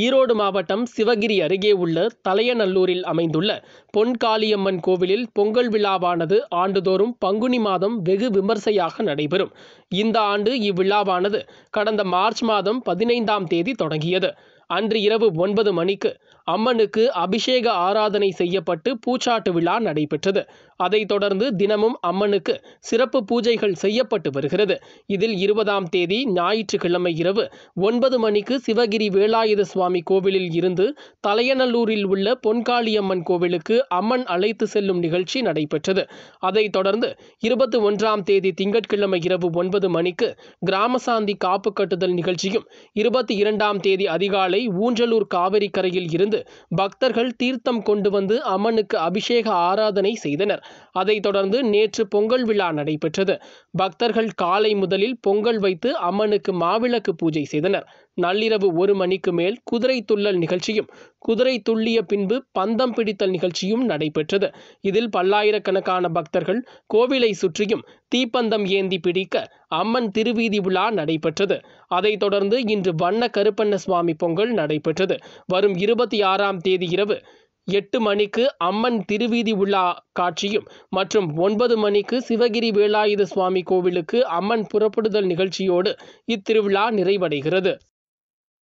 ஈரோடு மாவட்டம் சிவகிரி அருகே உள்ள தலையநல்லூரில் அமைந்துள்ள பொன்காளியம்மன் கோவிலில் பொங்கல் விழாவானது ஆண்டுதோறும் பங்குனி மாதம் வெகு விமர்சையாக நடைபெறும். இந்த ஆண்டு இவ்விழாவானது கடந்த மார்ச் மாதம் 15ஆம் தேதி தொடங்கியது. அன்று இரவு 9 மணிக்கு அம்மனுக்கு அபிஷேக ஆராதனை செய்யப்பட்டு பூச்சாட்டு விழா நடைபெற்றது. அதைத் தொடர்ந்து தினமும் அம்மனுக்கு சிறப்பு பூஜைகள் செய்யப்பட்டு வருகிறது. இதில் 20ஆம் தேதி ஞாயிற்றுக்கிழமை இரவு 9 மணிக்கு சிவகிரி வேலாயுத சுவாமி கோவிலில் இருந்து தலையநல்லூரில் உள்ள பொன்காளியம்மன் கோவிலுக்கு அம்மன் அழைத்து செல்லும் நிகழ்ச்சி நடைபெற்றது. அதைத் தொடர்ந்து 21ஆம் தேதி திங்கட்கிழமை இரவு 9 மணிக்கு கிராமசாந்தி காப்பு கட்டுதல் நிகழ்ச்சியும் 22ஆம் தேதி அதிகாலை ஊஞ்சலூர் காவிரி கரையில் இருந்து பக்தர்கள் தீர்த்தம் கொண்டு வந்து அம்மனுக்கு அபிஷேக ஆராதனை செய்தனர். அதைத் தொடர்ந்து நேற்று பொங்கல் விழா நடைபெற்றது. பக்தர்கள் காலை முதலில் பொங்கல் வைத்து அம்மனுக்கு மாவிளக்கு பூஜை செய்தனர். நள்ளிரவு 1 மணிக்கு மேல் குதிரை துள்ளல் நிகழ்ச்சியும் குதிரை துள்ளிய பின்பு பந்தம் பிடித்தல் நிகழ்ச்சியும் நடைபெற்றது. இதில் பல்லாயிரக்கணக்கான பக்தர்கள் கோவிலை சுற்றியும் தீப்பந்தம் ஏந்தி பிடிக்க அம்மன் திருவீதி விழா நடைபெற்றது. அதைத் தொடர்ந்து இன்று வண்ண கருப்பண்ண சுவாமி பொங்கல் நடைபெற்றது. வரும் 26ஆம் தேதி இரவு 8 மணிக்கு அம்மன் திருவீதி விழா காட்சியும் மற்றும் 9 மணிக்கு சிவகிரி வேலாயுத சுவாமி கோவிலுக்கு அம்மன் புறப்படுதல் நிகழ்ச்சியோடு இத்திருவிழா நிறைவடைகிறது.